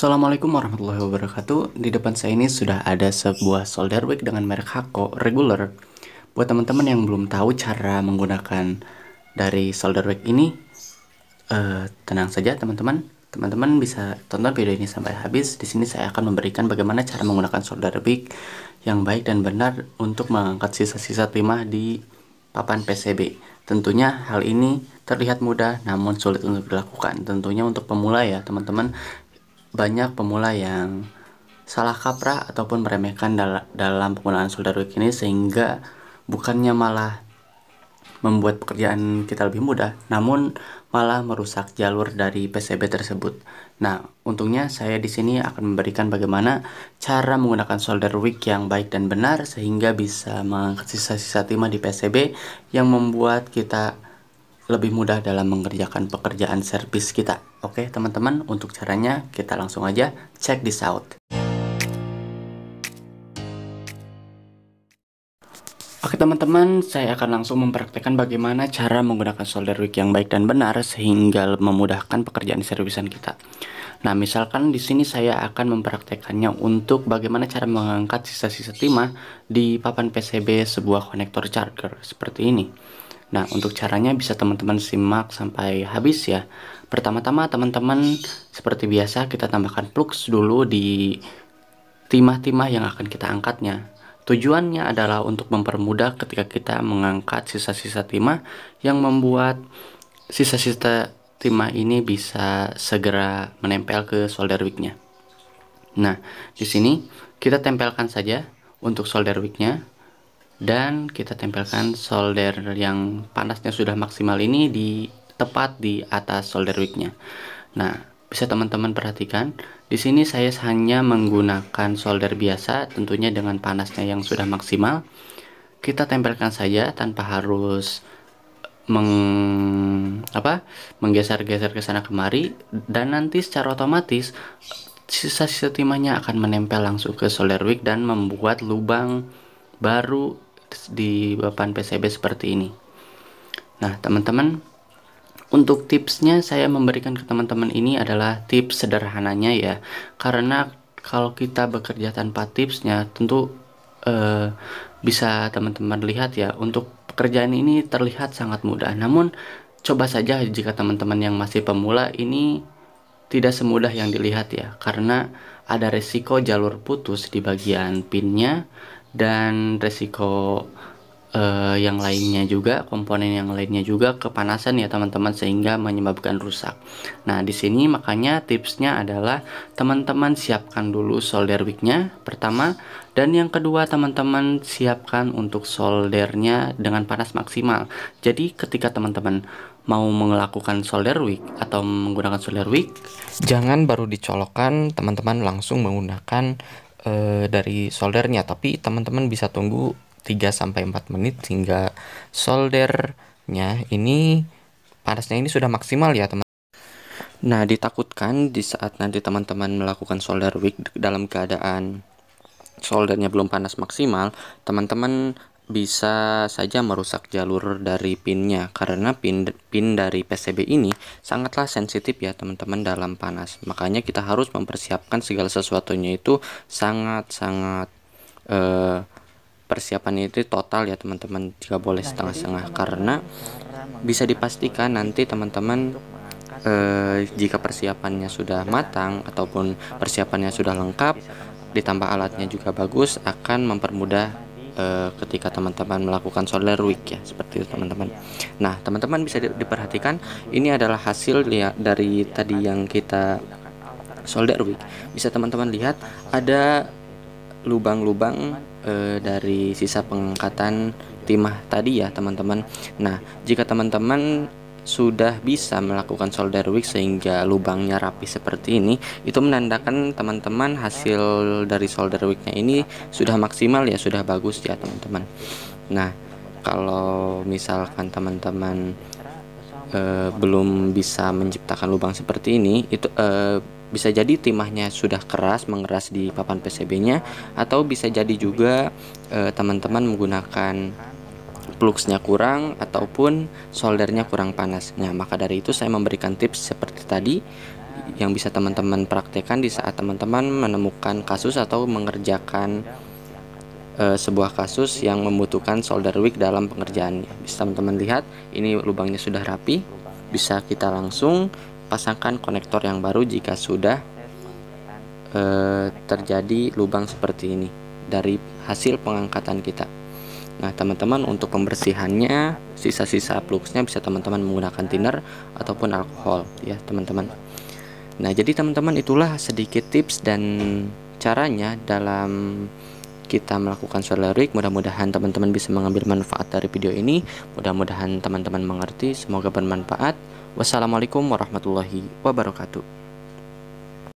Assalamualaikum warahmatullahi wabarakatuh. Di depan saya ini sudah ada sebuah solder wick dengan merek Hako regular. Buat teman-teman yang belum tahu cara menggunakan dari solder wick ini, tenang saja teman-teman. Teman-teman bisa tonton video ini sampai habis. Di sini saya akan memberikan bagaimana cara menggunakan solder wick yang baik dan benar untuk mengangkat sisa-sisa timah di papan PCB. Tentunya hal ini terlihat mudah namun sulit untuk dilakukan. Tentunya untuk pemula ya teman-teman. Banyak pemula yang salah kaprah ataupun meremehkan dalam penggunaan solder wick ini, sehingga bukannya malah membuat pekerjaan kita lebih mudah, namun malah merusak jalur dari PCB tersebut. Nah, untungnya saya di sini akan memberikan bagaimana cara menggunakan solder wick yang baik dan benar sehingga bisa mengangkat sisa-sisa timah di PCB yang membuat kita lebih mudah dalam mengerjakan pekerjaan servis kita. Oke teman-teman, untuk caranya kita langsung aja check this out. Oke teman-teman, saya akan langsung mempraktekkan bagaimana cara menggunakan solder wick yang baik dan benar sehingga memudahkan pekerjaan servisan kita. Nah, misalkan di sini saya akan mempraktekannya untuk bagaimana cara mengangkat sisa-sisa timah di papan PCB sebuah konektor charger seperti ini. Nah, untuk caranya bisa teman-teman simak sampai habis ya. Pertama-tama teman-teman, seperti biasa kita tambahkan flux dulu di timah-timah yang akan kita angkatnya. Tujuannya adalah untuk mempermudah ketika kita mengangkat sisa-sisa timah, yang membuat sisa-sisa timah ini bisa segera menempel ke solder wicknya. Nah, di sini kita tempelkan saja untuk solder wicknya. Dan kita tempelkan solder yang panasnya sudah maksimal ini di tepat di atas solder wicknya. Nah, bisa teman-teman perhatikan, di sini saya hanya menggunakan solder biasa, tentunya dengan panasnya yang sudah maksimal. Kita tempelkan saja tanpa harus menggeser-geser ke sana kemari, dan nanti secara otomatis sisa-sisa timahnya akan menempel langsung ke solder wick dan membuat lubang baru di papan PCB seperti ini. Nah teman-teman, untuk tipsnya saya memberikan ke teman-teman ini adalah tips sederhananya ya, karena kalau kita bekerja tanpa tipsnya tentu bisa teman-teman lihat ya, untuk pekerjaan ini terlihat sangat mudah, namun coba saja jika teman-teman yang masih pemula, ini tidak semudah yang dilihat ya, karena ada resiko jalur putus di bagian pinnya dan resiko yang lainnya juga, komponen yang lainnya juga kepanasan ya teman-teman, sehingga menyebabkan rusak. Nah, di sini makanya tipsnya adalah teman-teman siapkan dulu solder wicknya pertama, dan yang kedua teman-teman siapkan untuk soldernya dengan panas maksimal. Jadi ketika teman-teman mau melakukan solder wick atau menggunakan solder wick, jangan baru dicolokkan teman-teman langsung menggunakan dari soldernya, tapi teman-teman bisa tunggu 3-4 menit hingga soldernya ini panasnya ini sudah maksimal ya teman. Nah, ditakutkan di saat nanti teman-teman melakukan solder wick dalam keadaan soldernya belum panas maksimal, teman-teman bisa saja merusak jalur dari pinnya, karena pin dari PCB ini sangatlah sensitif ya teman-teman dalam panas. Makanya kita harus mempersiapkan segala sesuatunya itu sangat-sangat persiapan itu total ya teman-teman, jika boleh setengah-setengah, karena bisa dipastikan nanti teman-teman jika persiapannya sudah matang ataupun persiapannya sudah lengkap ditambah alatnya juga bagus, akan mempermudah ketika teman-teman melakukan solder wick ya, seperti itu teman-teman. Nah teman-teman bisa diperhatikan, ini adalah hasil ya, dari tadi yang kita solder wick. Bisa teman-teman lihat ada lubang-lubang dari sisa pengangkatan timah tadi ya teman-teman. Nah, jika teman-teman sudah bisa melakukan solder wick sehingga lubangnya rapi seperti ini, itu menandakan teman-teman hasil dari solder wicknya ini sudah maksimal ya, sudah bagus ya teman-teman. Nah, kalau misalkan teman-teman belum bisa menciptakan lubang seperti ini, itu bisa jadi timahnya sudah keras mengeras di papan PCB-nya, atau bisa jadi juga teman-teman menggunakan fluxnya kurang ataupun soldernya kurang panas. Nah, maka dari itu saya memberikan tips seperti tadi yang bisa teman-teman praktekkan di saat teman-teman menemukan kasus atau mengerjakan sebuah kasus yang membutuhkan solder wick dalam pengerjaannya. Bisa teman-teman lihat, ini lubangnya sudah rapi, bisa kita langsung pasangkan konektor yang baru jika sudah terjadi lubang seperti ini dari hasil pengangkatan kita. Nah teman-teman, untuk pembersihannya sisa-sisa fluxnya bisa teman-teman menggunakan thinner ataupun alkohol ya teman-teman. Nah jadi teman-teman, itulah sedikit tips dan caranya dalam kita melakukan solder wick. Mudah-mudahan teman-teman bisa mengambil manfaat dari video ini. Mudah-mudahan teman-teman mengerti. Semoga bermanfaat. Wassalamualaikum warahmatullahi wabarakatuh.